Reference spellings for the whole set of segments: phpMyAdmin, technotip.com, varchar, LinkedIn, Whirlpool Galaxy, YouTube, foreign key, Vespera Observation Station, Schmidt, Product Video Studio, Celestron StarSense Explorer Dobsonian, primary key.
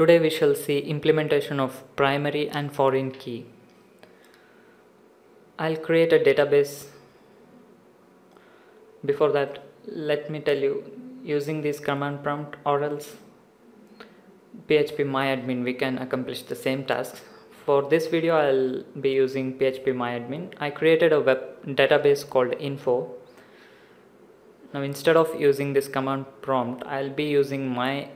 Today we shall see implementation of primary and foreign key. I'll create a database. Before that, let me tell you, using this command prompt or else phpMyAdmin, we can accomplish the same tasks. For this video, I'll be using phpMyAdmin. I created a web database called info. Now, instead of using this command prompt, I'll be using my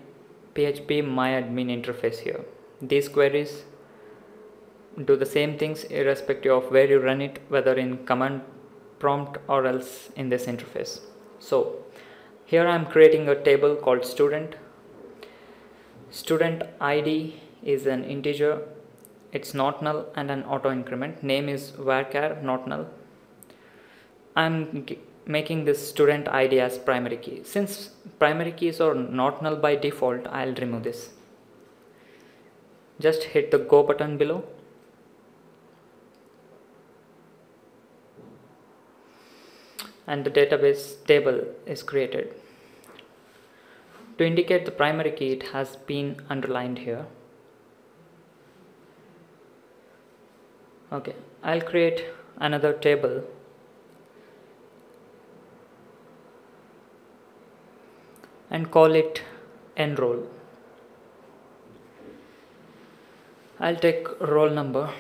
phpMyAdmin interface here. These queries do the same things irrespective of where you run it, whether in command prompt or else in this interface. So here I'm creating a table called student. Student ID is an integer, it's not null, and an auto increment. Name is varchar, not null. I'm making this student ID as primary key. Since primary keys are not null by default, I'll remove this. Just hit the go button below. And the database table is created. To indicate the primary key, it has been underlined here. Okay, I'll create another table. And call it enroll. I'll take roll number.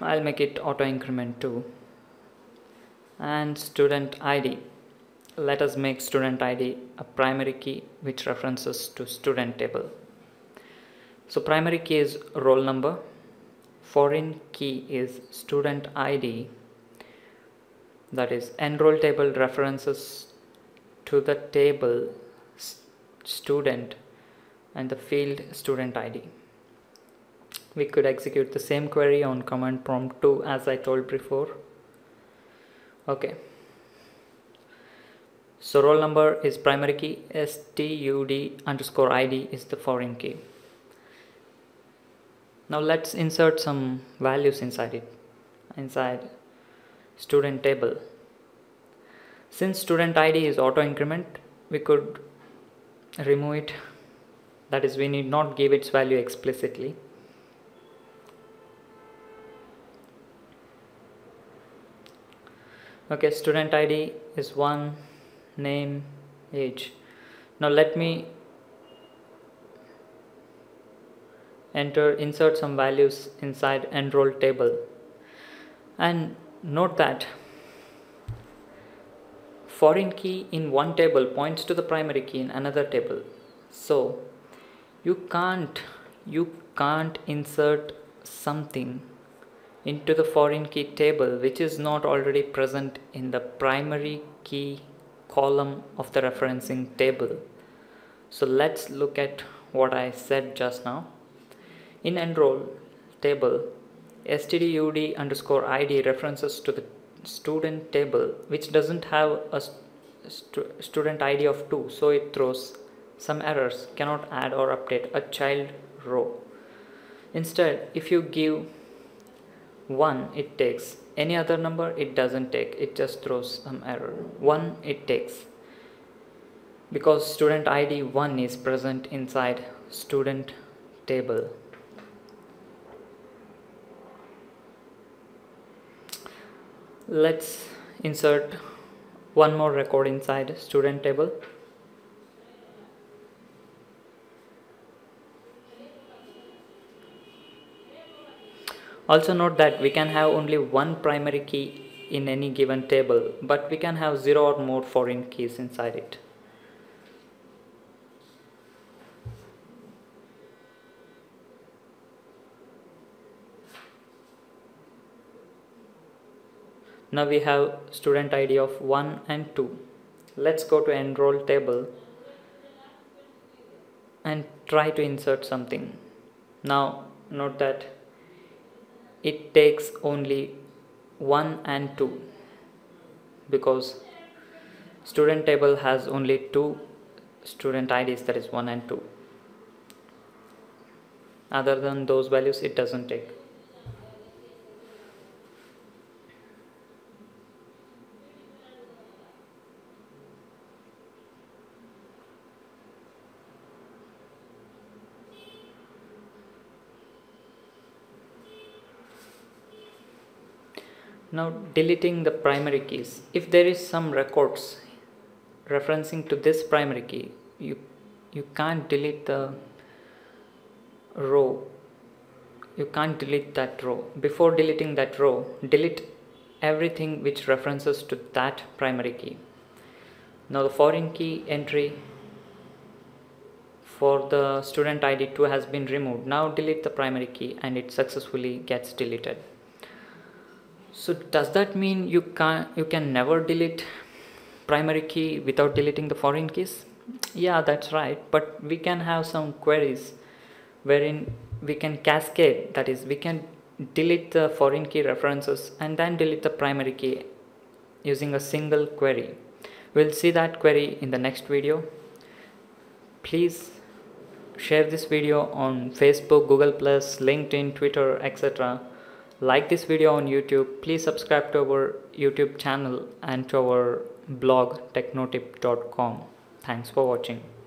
I'll make it auto increment too. And student ID. Let us make student ID a primary key which references to student table. So primary key is roll number. Foreign key is student ID. That is, enroll table references to the table student and the field student ID. We could execute the same query on command prompt 2 as I told before. Okay, so roll number is primary key, stud_id is the foreign key. Now let's insert some values inside it, inside student table. Since student ID is auto increment, we could remove it, that is, we need not give its value explicitly. Okay, student ID is 1, name, age. Now let me insert some values inside enroll table, and note that foreign key in one table points to the primary key in another table. So you can't insert something into the foreign key table which is not already present in the primary key column of the referencing table. So let's look at what I said just now. In enroll table, stud_id references to the student table which doesn't have a student ID of 2, so it throws some errors, cannot add or update a child row. Instead, if you give 1, it takes. Any other number, it doesn't take, it just throws some error. 1 it takes because student ID 1 is present inside student table. Let's insert one more record inside student table. Also note that we can have only one primary key in any given table, but we can have 0 or more foreign keys inside it. Now we have student ID of 1 and 2. Let's go to enroll table and try to insert something. Now note that it takes only 1 and 2 because student table has only 2 student IDs, that is 1 and 2. Other than those values, it doesn't take. Now deleting the primary keys. If there is some records referencing to this primary key, you can't delete the row. You can't delete that row. Before deleting that row, delete everything which references to that primary key. Now the foreign key entry for the student ID 2 has been removed. Now delete the primary key and it successfully gets deleted. So does that mean you can never delete primary key without deleting the foreign keys? Yeah, that's right, but we can have some queries wherein we can cascade, that is, we can delete the foreign key references and then delete the primary key using a single query. We'll see that query in the next video. Please share this video on Facebook, Google+, LinkedIn, Twitter, etc. Like this video on YouTube. Please subscribe to our YouTube channel and to our blog technotip.com. Thanks for watching.